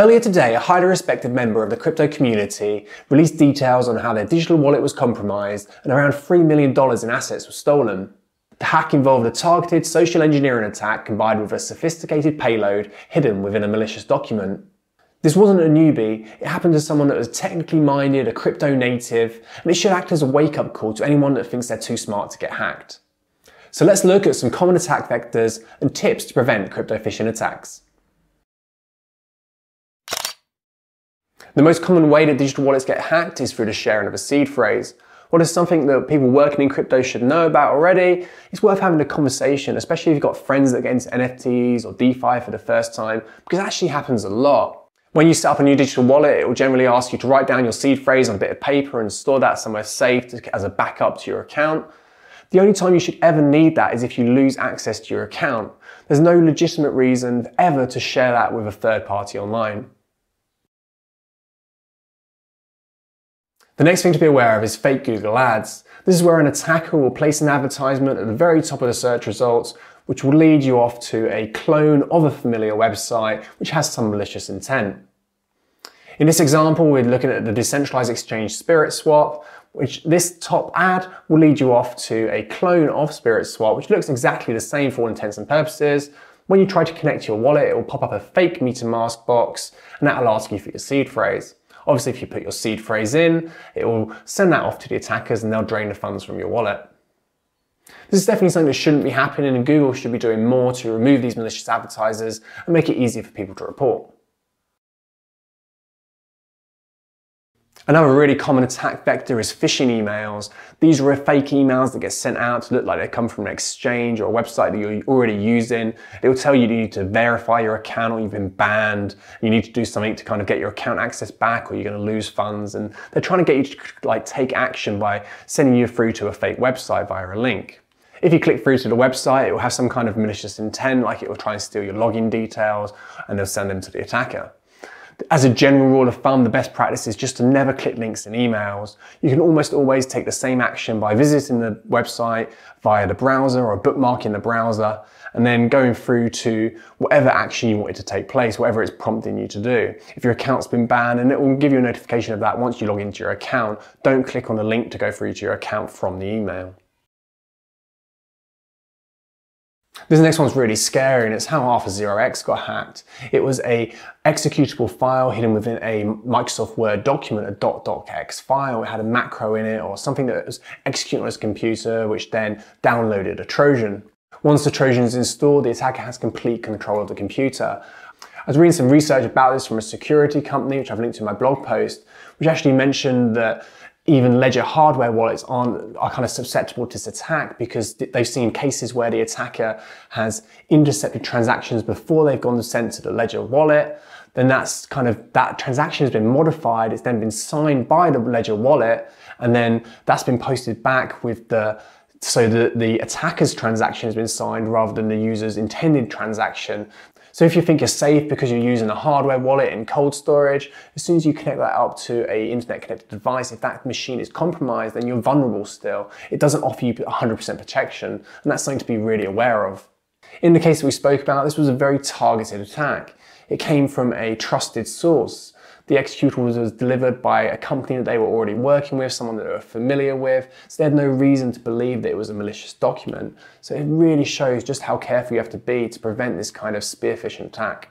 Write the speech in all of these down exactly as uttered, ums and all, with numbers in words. Earlier today, a highly respected member of the crypto community released details on how their digital wallet was compromised and around three million dollars in assets were stolen. The hack involved a targeted social engineering attack combined with a sophisticated payload hidden within a malicious document. This wasn't a newbie, it happened to someone that was technically minded, a crypto native, and it should act as a wake-up call to anyone that thinks they're too smart to get hacked. So let's look at some common attack vectors and tips to prevent crypto phishing attacks. The most common way that digital wallets get hacked is through the sharing of a seed phrase. What is something that people working in crypto should know about already? It's worth having a conversation, especially if you've got friends that get into N F Ts or DeFi for the first time, because it actually happens a lot. When you set up a new digital wallet, it will generally ask you to write down your seed phrase on a bit of paper and store that somewhere safe to, as a backup to your account. The only time you should ever need that is if you lose access to your account. There's no legitimate reason ever to share that with a third party online. The next thing to be aware of is fake Google ads. This is where an attacker will place an advertisement at the very top of the search results, which will lead you off to a clone of a familiar website, which has some malicious intent. In this example, we're looking at the decentralized exchange SpiritSwap, which this top ad will lead you off to a clone of SpiritSwap, which looks exactly the same for all intents and purposes. When you try to connect to your wallet, it will pop up a fake MetaMask box, and that will ask you for your seed phrase. Obviously, if you put your seed phrase in, it will send that off to the attackers and they'll drain the funds from your wallet. This is definitely something that shouldn't be happening, and Google should be doing more to remove these malicious advertisers and make it easier for people to report. Another really common attack vector is phishing emails. These are fake emails that get sent out to look like they come from an exchange or a website that you're already using. It will tell you you need to verify your account, or you've been banned, you need to do something to kind of get your account access back, or you're going to lose funds. And they're trying to get you to like take action by sending you through to a fake website via a link. If you click through to the website, it will have some kind of malicious intent, like it will try and steal your login details, and they'll send them to the attacker. As a general rule of thumb, the best practice is just to never click links in emails. You can almost always take the same action by visiting the website via the browser or bookmarking the browser, and then going through to whatever action you wanted to take place, whatever it's prompting you to do. If your account's been banned, and it will give you a notification of that once you log into your account, don't click on the link to go through to your account from the email. This next one's really scary, and it's how AlphaZeroX got hacked. It was an executable file hidden within a Microsoft Word document, a .docx file. It had a macro in it or something that was executing on his computer, which then downloaded a Trojan. Once the Trojan is installed, the attacker has complete control of the computer. I was reading some research about this from a security company, which I've linked to in my blog post, which actually mentioned that even ledger hardware wallets aren't, are kind of susceptible to this attack, because they've seen cases where the attacker has intercepted transactions before they've gone sent to the ledger wallet. Then that's kind of, that transaction has been modified, it's then been signed by the ledger wallet, and then that's been posted back with the, so the, the attacker's transaction has been signed rather than the user's intended transaction. So if you think you're safe because you're using a hardware wallet in cold storage, as soon as you connect that up to an internet connected device, if that machine is compromised, then you're vulnerable still. It doesn't offer you one hundred percent protection, and that's something to be really aware of. In the case that we spoke about, this was a very targeted attack. It came from a trusted source. The executable was delivered by a company that they were already working with, someone that they were familiar with, so they had no reason to believe that it was a malicious document. So it really shows just how careful you have to be to prevent this kind of spear phishing attack.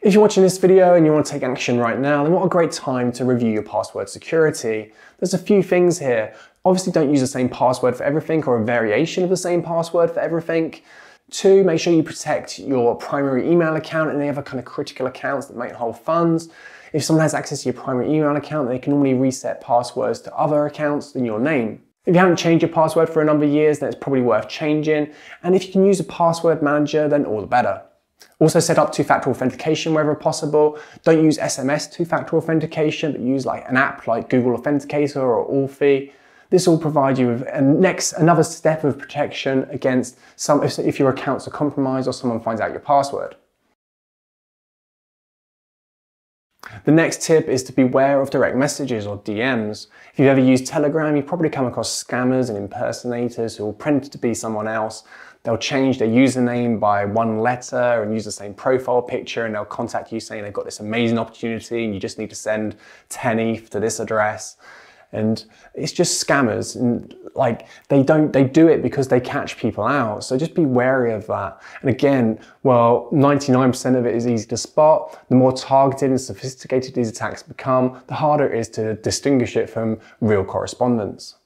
If you're watching this video and you want to take action right now, then what a great time to review your password security. There's a few things here. Obviously, don't use the same password for everything, or a variation of the same password for everything. Two, make sure you protect your primary email account and any other kind of critical accounts that might hold funds. If someone has access to your primary email account, they can normally reset passwords to other accounts than your name. If you haven't changed your password for a number of years, then it's probably worth changing. And if you can use a password manager, then all the better. Also set up two-factor authentication wherever possible. Don't use S M S two-factor authentication, but use like an app like Google Authenticator or Authy. This will provide you with a next, another step of protection against some, if, if your accounts are compromised or someone finds out your password. The next tip is to beware of direct messages or D Ms. If you've ever used Telegram, you've probably come across scammers and impersonators who will pretend to be someone else. They'll change their username by one letter and use the same profile picture, and they'll contact you saying they've got this amazing opportunity and you just need to send ten E T H to this address. And it's just scammers, and like they don't they do it because they catch people out. So just be wary of that. And again, well, ninety-nine percent of it is easy to spot. The more targeted and sophisticated these attacks become, the harder it is to distinguish it from real correspondence.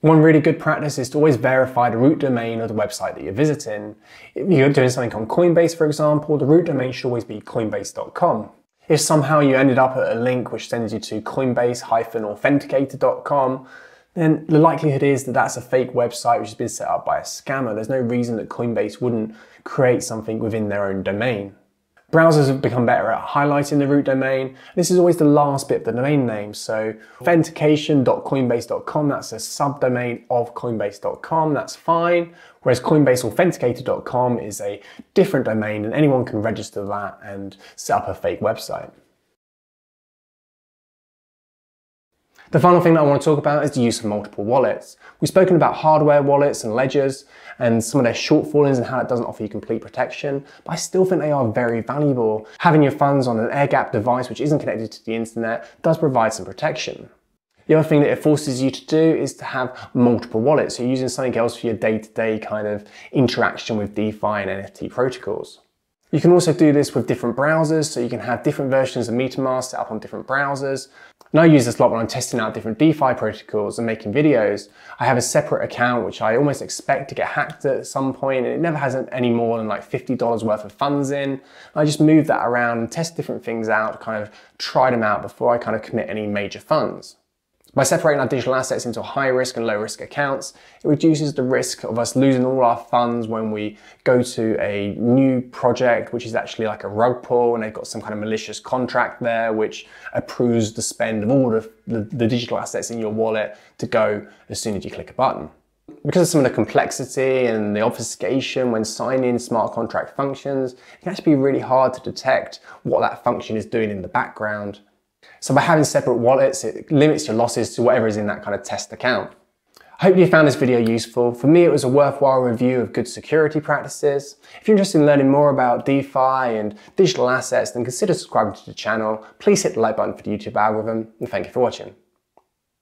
One really good practice is to always verify the root domain of the website that you're visiting. If you're doing something on Coinbase, for example, the root domain should always be coinbase dot com. If somehow you ended up at a link which sends you to coinbase dash authenticator dot com, then the likelihood is that that's a fake website which has been set up by a scammer. There's no reason that Coinbase wouldn't create something within their own domain. Browsers have become better at highlighting the root domain. This is always the last bit of the domain name. So authentication dot coinbase dot com, that's a subdomain of coinbase dot com, that's fine. Whereas coinbase authenticator dot com is a different domain, and anyone can register that and set up a fake website. The final thing that I want to talk about is the use of multiple wallets. We've spoken about hardware wallets and ledgers and some of their shortfalls and how it doesn't offer you complete protection, but I still think they are very valuable. Having your funds on an air-gapped device which isn't connected to the internet does provide some protection. The other thing that it forces you to do is to have multiple wallets, so you're using something else for your day-to-day kind of interaction with DeFi and N F T protocols. You can also do this with different browsers, so you can have different versions of MetaMask set up on different browsers. And I use this a lot when I'm testing out different DeFi protocols and making videos. I have a separate account which I almost expect to get hacked at some point, and it never has any more than like fifty dollars worth of funds in. I just move that around and test different things out, kind of try them out before I kind of commit any major funds. By separating our digital assets into high risk and low risk accounts, it reduces the risk of us losing all our funds when we go to a new project, which is actually like a rug pull, and they've got some kind of malicious contract there, which approves the spend of all the, the, the digital assets in your wallet to go as soon as you click a button. Because of some of the complexity and the obfuscation when signing smart contract functions, it can actually be really hard to detect what that function is doing in the background. So by having separate wallets, it limits your losses to whatever is in that kind of test account. I hope you found this video useful. For me, it was a worthwhile review of good security practices. If you're interested in learning more about DeFi and digital assets, then consider subscribing to the channel. Please hit the like button for the YouTube algorithm, and thank you for watching.